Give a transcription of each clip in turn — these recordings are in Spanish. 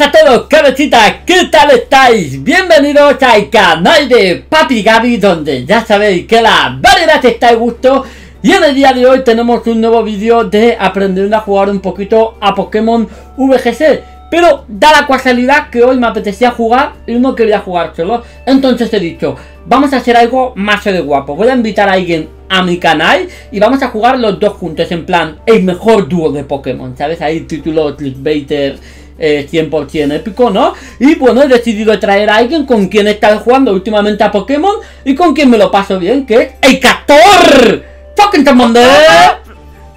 buenas a todos, cabecitas, ¿qué tal estáis? Bienvenidos al canal de Papi Gabi, donde ya sabéis que la variedad está al gusto. Y en el día de hoy tenemos un nuevo vídeo de aprender a jugar un poquito a Pokémon VGC. Pero da la casualidad que hoy me apetecía jugar y no quería jugar solo. Entonces he dicho, vamos a hacer algo más de guapo. Voy a invitar a alguien a mi canal y vamos a jugar los dos juntos. En plan, el mejor dúo de Pokémon, ¿sabes? Ahí título clickbaiter 100% épico, ¿no? Y bueno, he decidido traer a alguien con quien he estado jugando últimamente a Pokémon y con quien me lo paso bien, que es el Cator. FackingCharmander.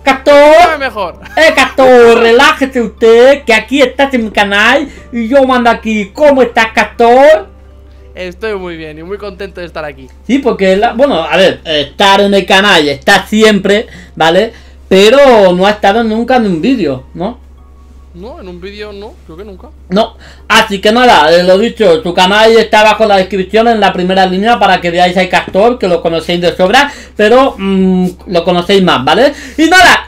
Cator, mejor. Cator, relájese usted, que aquí estás en mi canal y yo mando aquí. ¿Cómo estás, Cator? Estoy muy bien y muy contento de estar aquí. Sí, porque, bueno, a ver, estar en el canal está siempre, ¿vale? Pero no ha estado nunca en un vídeo, ¿no? No, en un vídeo no, creo que nunca. No, así que nada, lo dicho, tu canal está abajo en la descripción, en la primera línea, para que veáis a Icastor, que lo conocéis de sobra, pero lo conocéis más, ¿vale? Y nada,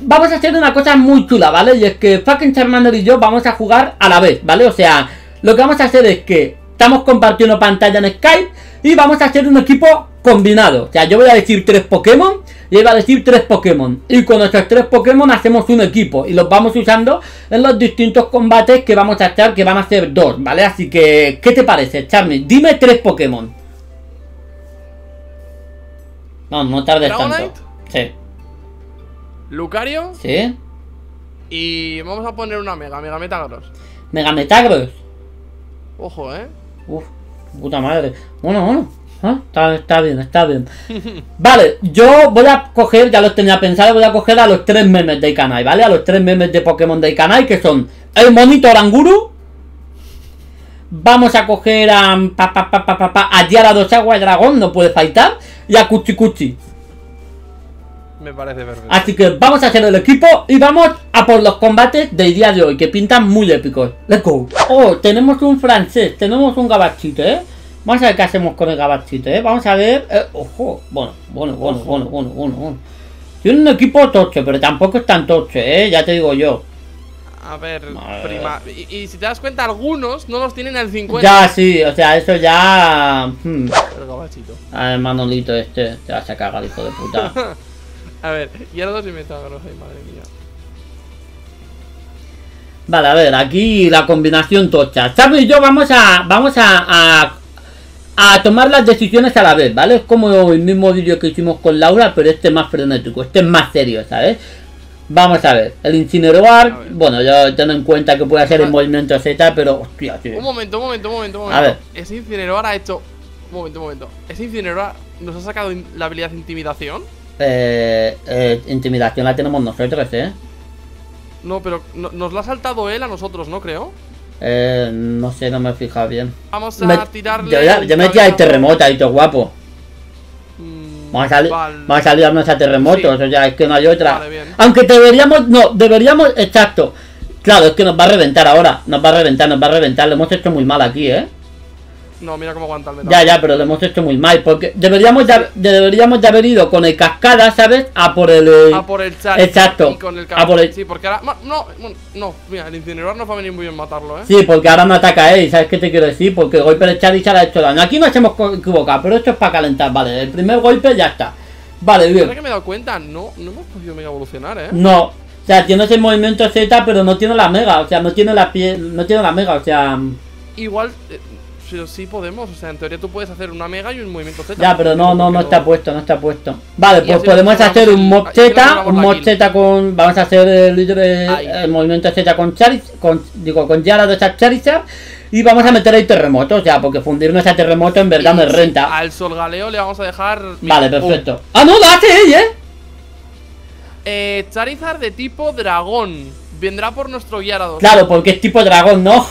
vamos a hacer una cosa muy chula, ¿vale? Y es que FackingCharmander y yo vamos a jugar a la vez, ¿vale? O sea, lo que vamos a hacer es que estamos compartiendo pantalla en Skype y vamos a hacer un equipo combinado. O sea, yo voy a decir 3 Pokémon y él va a decir 3 Pokémon. Y con estos 3 Pokémon hacemos un equipo y los vamos usando en los distintos combates que vamos a hacer, que van a ser 2, ¿vale? Así que, ¿qué te parece, Charmi? Dime 3 Pokémon. No, no tardes tanto. Sí. Lucario. Sí. Y vamos a poner una Mega Metagross. Mega Metagross. Ojo, ¿eh? Uf, puta madre. Bueno. ¿Ah? Está bien, está bien. Vale, yo voy a coger, ya los tenía pensado, voy a coger a los 3 memes del canal, ¿vale? A los 3 memes de Pokémon del canal, que son el monito Oranguru. Vamos a coger a Gyarados agua dragón, no puede faltar. Y a Kuchikuchi. Me parece perfecto. Así que vamos a hacer el equipo y vamos a por los combates del día de hoy, que pintan muy épicos. Let's go. Oh, tenemos un francés, tenemos un gabachito, ¿eh? Vamos a ver qué hacemos con el gabachito, ¿eh? Vamos a ver... ¡ojo! Bueno. Tiene un equipo tocho, pero tampoco es tan tocho, ¿eh? Ya te digo yo. A ver, prima... Y si te das cuenta, algunos no los tienen al 50. Ya, sí, o sea, eso ya... El gabachito. A ver, Manolito este. Te vas a cagar, hijo de puta. A ver, y ahora dos y Metagross, madre mía. Vale, a ver, aquí la combinación tocha. Charmi y yo vamos a tomar las decisiones a la vez, ¿vale? Es como el mismo vídeo que hicimos con Laura, pero este es más frenético, este es más serio, ¿sabes? Vamos a ver, el Incineroar, bueno, yo tengo en cuenta que puede hacer el movimiento Z, pero hostia, tío. Un momento. A ver. Ese Incineroar ha hecho... Un momento. Ese Incineroar nos ha sacado la habilidad de intimidación. Intimidación la tenemos nosotros, ¿eh? No, pero nos la ha saltado él a nosotros, ¿no? Creo. No sé, no me he fijado bien. Vamos a tirarle. Yo metí al terremoto ahí, todo guapo. Vamos a salirnos a terremotos, sí. O sea, es que no hay otra. Vale, aunque deberíamos, exacto. Claro, es que nos va a reventar ahora. Nos va a reventar. Lo hemos hecho muy mal aquí, ¿eh? No, mira cómo aguanta el metal. Ya, pero lo hemos hecho muy mal. Porque deberíamos de haber ido con el cascada, ¿sabes? A por el... A por el Charmi. Exacto. Y con el cascada. Sí, porque ahora... No, mira, el Incineroar nos va a venir muy bien matarlo, ¿eh? Sí, porque ahora me ataca él, ¿sabes qué te quiero decir? Porque el golpe del Charmi ya le ha hecho daño. Aquí nos hemos equivocado, pero esto es para calentar, ¿vale? El primer golpe ya está. Vale, bien. Ahora que me he dado cuenta, no hemos podido mega evolucionar, ¿eh? No. O sea, tienes el movimiento Z, pero no tiene la mega. O sea, no tiene la mega, o sea... Igual... Pero sí podemos, o sea, en teoría tú puedes hacer una mega y un movimiento Z. Ya, pero no está puesto, Vale, pues podemos hacer un mob Z, con... Vamos a hacer el movimiento Z con Charizard, con Gyarados a Charizard. Y vamos a meter ahí terremoto, o sea, porque fundirnos a terremoto en verdad me renta. Al Solgaleo le vamos a dejar... Vale, perfecto. ¡Ah, no, lo hace ella, eh! Charizard de tipo dragón. Vendrá por nuestro Gyarados. Claro, porque es tipo dragón, ¿no?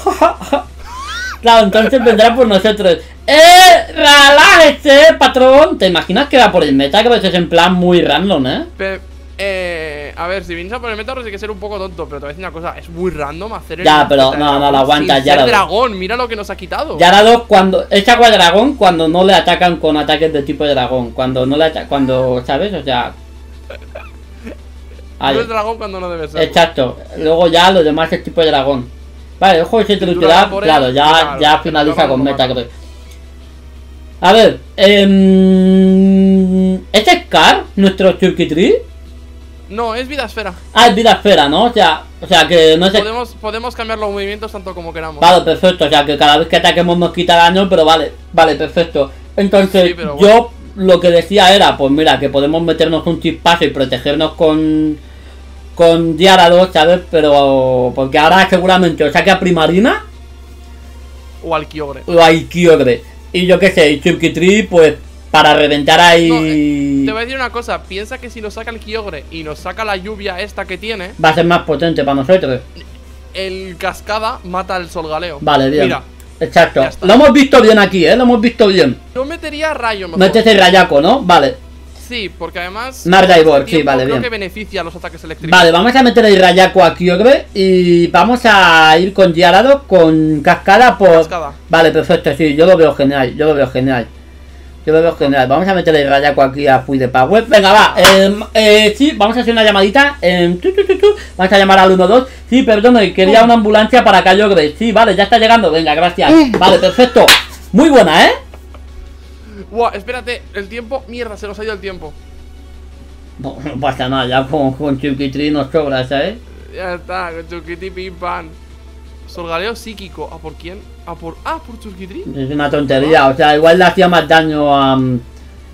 Claro, entonces vendrá por nosotros. Relájese, patrón. ¿Te imaginas que va por el meta? Que a veces es en plan muy random, ¿eh? A ver, si vienes a por el meta, pues hay que ser un poco tonto. Pero te voy a decir una cosa, es muy random hacer el... Ya, pero no lo aguantas, Gyarados. Dragón, mira lo que nos ha quitado. Gyarados, cuando... Es agua dragón cuando no le atacan con ataques de tipo dragón. Cuando no le atacan... Cuando, ¿sabes? O sea... No es dragón cuando no debe ser. Exacto. Luego ya lo demás es tipo dragón. Vale, el juego Xurkitree te da, claro, ya finaliza con Metagross. A ver, ¿este es Car, nuestro Xurkitree? No, es vida esfera. Ah, es vida esfera, ¿no? O sea que no sé. Podemos cambiar los movimientos tanto como queramos. Vale, perfecto, o sea que cada vez que ataquemos nos quita daño, pero vale, perfecto. Entonces, sí, bueno, yo lo que decía era, pues mira, que podemos meternos un chispazo y protegernos con Gyarados, ¿sabes? Pero porque ahora seguramente o saque a Primarina o al Kyogre. Y yo qué sé, y Xurkitree, pues para reventar ahí... No, te voy a decir una cosa, piensa que si nos saca el Kyogre y nos saca la lluvia esta que tiene... Va a ser más potente para nosotros. El cascada mata al Solgaleo. Vale, bien. Mira. Exacto. Lo hemos visto bien aquí, ¿eh? Lo hemos visto bien. Yo metería rayo mejor. Metes el rayaco, ¿no? Vale. Sí, porque además... Mardaibor, sí, vale, creo bien. Que beneficia a los ataques eléctricos. Vale, vamos a meter el rayaco a Kyogre y vamos a ir con Gyarados con cascada por... Cascada. Vale, perfecto, sí, yo lo veo genial, vamos a meter el rayaco aquí a Fui de Power. Venga, va, sí, vamos a hacer una llamadita. Vamos a llamar al 1-2. Sí, perdón, quería una ambulancia para Kyogre. Sí, vale, ya está llegando, venga, gracias. Vale, perfecto, muy buena, ¿eh? Wow, espérate, el tiempo, mierda, se nos ha ido el tiempo. No pasa nada, ya con Xurkitree nos sobra, ¿sabes? Ya está, con Xurkitree pim pam. Solgaleo psíquico, ¿a por quién? ¿Por Xurkitree? Es una tontería, o sea, igual le hacía más daño a...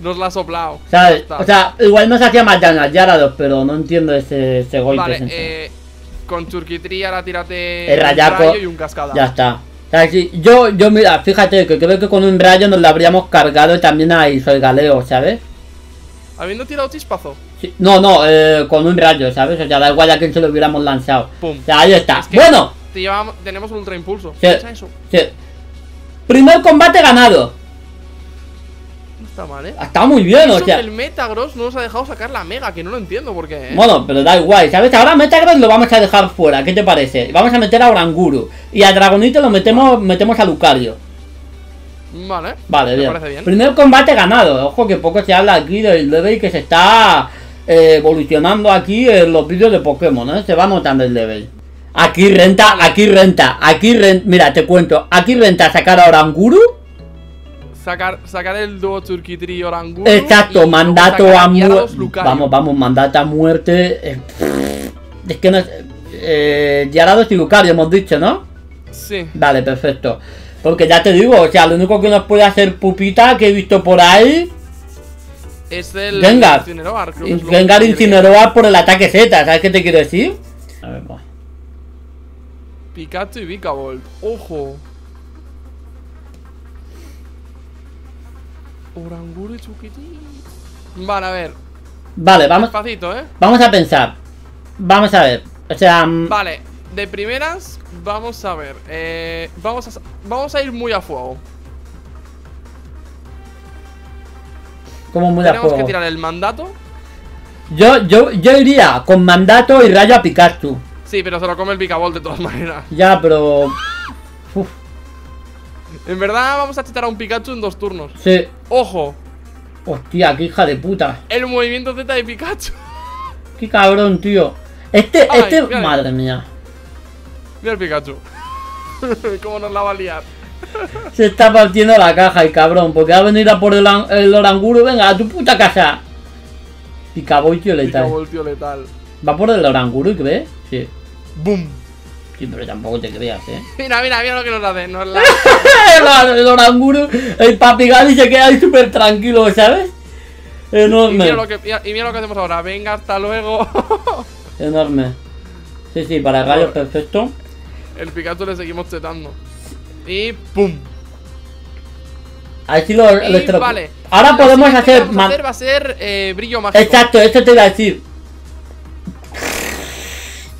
Nos la ha soplado. ¿Sabes? O sea, igual nos hacía más daño a Gyarados, pero no entiendo ese golpe. Vale, con Xurkitree ahora tírate el rayo y un cascada. Ya está. O sea, sí, yo mira, fíjate que creo que con un rayo nos lo habríamos cargado también a Solgaleo, ¿sabes? ¿Habiendo tirado chispazo? Sí, no, con un rayo, ¿sabes? O sea, da igual a quién se lo hubiéramos lanzado. Pum. O sea, ahí está. Es que bueno. Tenemos un ultra impulso. Sí, eso. Sí. Primer combate ganado. No está mal, ¿eh? Está muy bien, eso, o sea. El Metagross no nos ha dejado sacar la Mega, que no lo entiendo por qué. Bueno, pero da igual, ¿sabes? Ahora Metagross lo vamos a dejar fuera, ¿qué te parece? Vamos a meter a Oranguru. Y a Dragonite lo metemos a Lucario. Vale. Vale, bien. Me parece bien. Primer combate ganado. Ojo que poco se habla aquí del level que se está evolucionando aquí en los vídeos de Pokémon, ¿eh? Se va notando el level. Aquí renta. Mira, te cuento. Aquí renta sacar a Oranguru. Sacar el dúo Xurkitree y Oranguru. Exacto, mandato a muerte. Vamos, mandato a muerte. Es que no es. Gyarados y Lucario, hemos dicho, ¿no? Sí. Vale, perfecto. Porque ya te digo, o sea, lo único que nos puede hacer pupita que he visto por ahí. Es el Gengar. Incineroar, creo que es Incineroar por el ataque Z, ¿sabes qué te quiero decir? A ver, va. Pikachu y Vikavolt, ojo. Oranguru y Xurkitree. Vale, a ver. Vale, vamos. Despacito, ¿eh? Vamos a pensar. Vamos a ver. O sea. Vale, de primeras, vamos a ver. Vamos a ir muy a fuego. ¿Cómo muy a fuego? Tenemos que tirar el mandato. Yo iría con mandato y rayo a Pikachu. Sí, pero se lo come el Vikavolt de todas maneras. Ya, pero... Uf. En verdad vamos a chitar a un Pikachu en 2 turnos. Sí. ¡Ojo! Hostia, qué hija de puta. El movimiento Z de Pikachu. Qué cabrón, tío. Mira, madre mía. Mira el Pikachu. Cómo nos la va a liar. Se está partiendo la caja el cabrón, porque va a venir a por el Oranguru. Venga, a tu puta casa. Vikavolt, tío letal. Va por el Oranguru, ¿crees? Sí. ¡Bum! Sí, pero tampoco te creas, ¿eh? Mira lo que nos hacen. El Oranguru, el Papi Gabi se queda ahí súper tranquilo, ¿sabes? Enorme. Y mira lo que hacemos ahora. Venga, hasta luego. Enorme. Sí, para rayos, perfecto. El Pikachu le seguimos chetando. Y ¡pum! Ahí sí lo vale. Ahora podemos hacer... va a ser brillo mágico. Exacto, esto te iba a decir.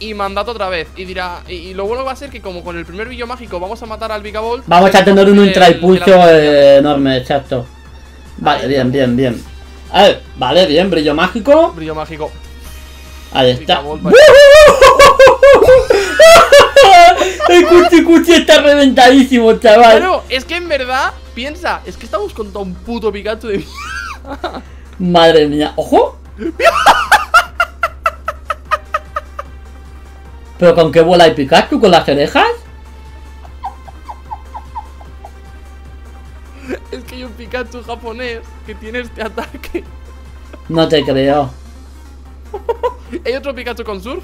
Y mandato otra vez. Y dirá. Y lo bueno va a ser que, como con el primer brillo mágico vamos a matar al Vikavolt. Vamos a tener un ultra impulso enorme, exacto. Vale, bien. A ver, vale, bien, brillo mágico. Ahí está. El Kuchikuchi está reventadísimo, chaval. Pero es que en verdad, piensa, es que estamos contra un puto Pikachu de mierda. Madre mía, ojo. ¿Pero con qué vuela el Pikachu? ¿Con las orejas? Pikachu japonés que tiene este ataque. No te creo. ¿Hay otro Pikachu con surf?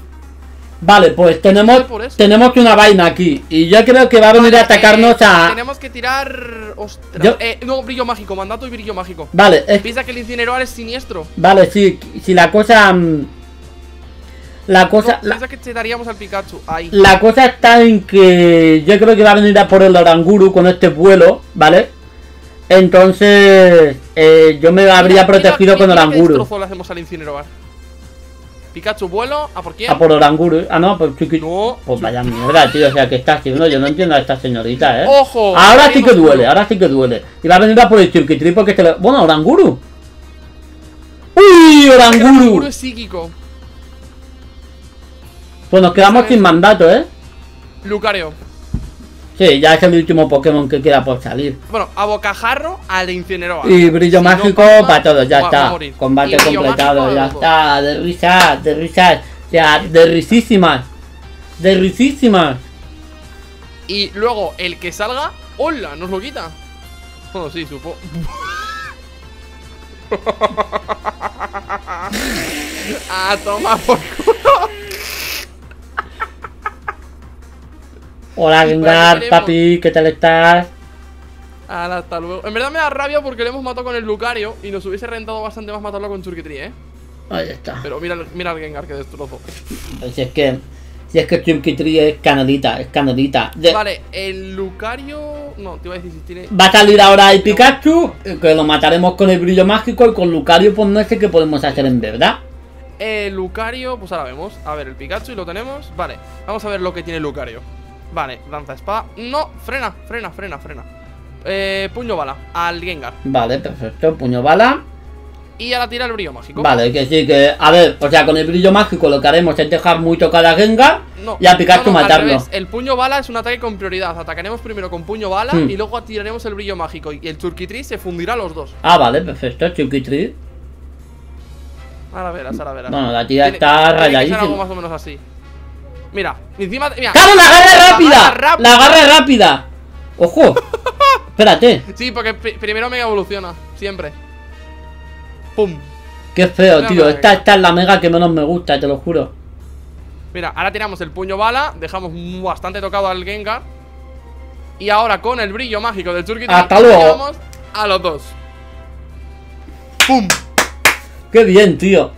Vale, pues tenemos una vaina aquí. Y yo creo que va a venir a atacarnos a... Tenemos que tirar... Ostras, yo... no, brillo mágico, mandato y brillo mágico. Vale, es... Piensa que el Incineroar es siniestro. Vale, sí, si la cosa... La cosa... No, piensa que te daríamos al Pikachu, ahí. La cosa está en que... Yo creo que va a venir a por el Oranguru con este vuelo, ¿vale? Entonces... yo me habría protegido con Oranguru. ¿Qué destrozo le hacemos al Incineroar? Pikachu, vuelo, ¿a por quién? A por Oranguru. Ah, no, por Chukichi. No. Pues vaya mierda, tío. O sea, que está haciendo. Yo no entiendo a esta señorita, ¿eh? ¡Ojo! Ahora sí que duele, ahora sí que duele. Y va a venir a por el Xurkitree porque este le... Bueno, Oranguru. ¡Uy, Oranguru! Oranguru es psíquico. Pues nos quedamos sin mandato, ¿eh? Lucario. Sí, ya es el último Pokémon que queda por salir. Bueno, a bocajarro al Incineroar. Y brillo mágico para todos, ya está. Combate completado, ya está. De risas, de risas. O sea, de risísimas. De risísimas. Y luego el que salga, hola, nos lo quita. Oh, sí, supo. Ah, toma por culo. Hola Gengar, papi, ¿qué tal estás? Ala, hasta luego. En verdad me da rabia porque le hemos matado con el Lucario y nos hubiese rentado bastante más matarlo con Xurkitree, ¿eh? Ahí está. Pero mira, mira al Gengar que destrozo. Si es que Xurkitree es canelita, es canelita. Vale, el Lucario... No, te iba a decir si tiene... Va a salir ahora el Pikachu, que lo mataremos con el brillo mágico y con Lucario pues no sé qué podemos hacer en verdad. Lucario, pues ahora vemos. A ver, el Pikachu y lo tenemos. Vale, vamos a ver lo que tiene Lucario. Vale, danza espada. No, frena, frena, frena, frena. Puño bala al Gengar. Vale, perfecto, puño bala. Y ahora tira el brillo mágico. Vale, que sí, que... A ver, o sea, con el brillo mágico lo que haremos es dejar muy tocada a Gengar y a Pikachu matarlo. El puño bala es un ataque con prioridad. Atacaremos primero con puño bala y luego tiraremos el brillo mágico. Y el Xurkitree se fundirá los dos. Ah, vale, perfecto, Xurkitree. Ahora verás, ahora verás. Bueno, la tía está rayadísima. Algo más o menos así. Mira, encima... Mira. ¡Claro, la agarra rápida! ¡La agarra rápida! ¡Ojo! Espérate. Sí, porque primero mega evoluciona. Siempre. ¡Pum! ¡Qué feo, tío! Mega. Esta es la mega que menos me gusta, te lo juro. Mira, ahora tiramos el puño bala. Dejamos bastante tocado al Gengar. Y ahora con el brillo mágico del Xurkitree... ¡Hasta luego! A los dos. ¡Pum! ¡Qué bien, tío!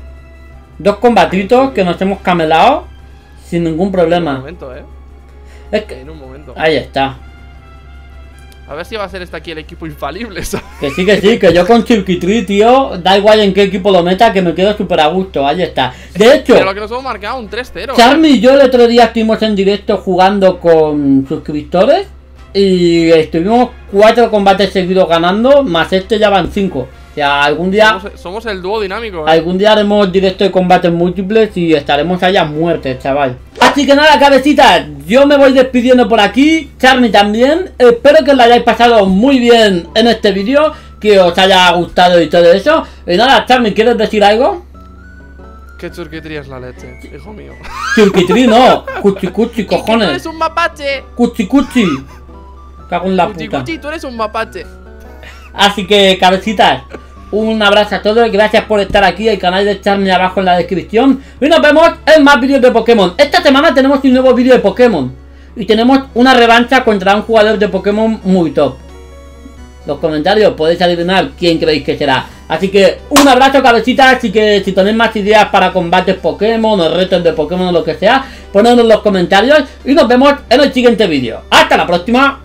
Dos combatitos que nos hemos camelado. Sin ningún problema. En un momento, Es que... En un momento. Ahí está. A ver si va a ser este aquí el equipo infalible, ¿sabes? Que sí, que yo con Xurkitree, tío, da igual en qué equipo lo meta, que me quedo súper a gusto. Ahí está. De hecho... Pero lo que nos hemos marcado un 3-0. Charmi y yo el otro día estuvimos en directo jugando con suscriptores y estuvimos 4 combates seguidos ganando, más este ya van 5. O sea, algún día... Somos el dúo dinámico, ¿eh? Algún día haremos directo de combates múltiples y estaremos allá muertes, chaval. Así que nada, cabecitas, yo me voy despidiendo por aquí, Charmi también. Espero que os lo hayáis pasado muy bien en este vídeo, que os haya gustado y todo eso. Y nada, Charmi, ¿quieres decir algo? Que Xurkitree es la leche, hijo mío. Xurkitree no, Kuchikuchi, cojones. Tú eres un mapache. Kuchikuchi. Cago en la puta. Kuchikuchi, tú eres un mapache. Así que, cabecitas, un abrazo a todos. Gracias por estar aquí. El canal de Charmi abajo en la descripción. Y nos vemos en más vídeos de Pokémon. Esta semana tenemos un nuevo vídeo de Pokémon. Y tenemos una revancha contra un jugador de Pokémon muy top. Los comentarios podéis adivinar quién creéis que será. Así que un abrazo, cabecitas. Así que si tenéis más ideas para combates Pokémon o retos de Pokémon o lo que sea, ponedlo en los comentarios. Y nos vemos en el siguiente vídeo. Hasta la próxima.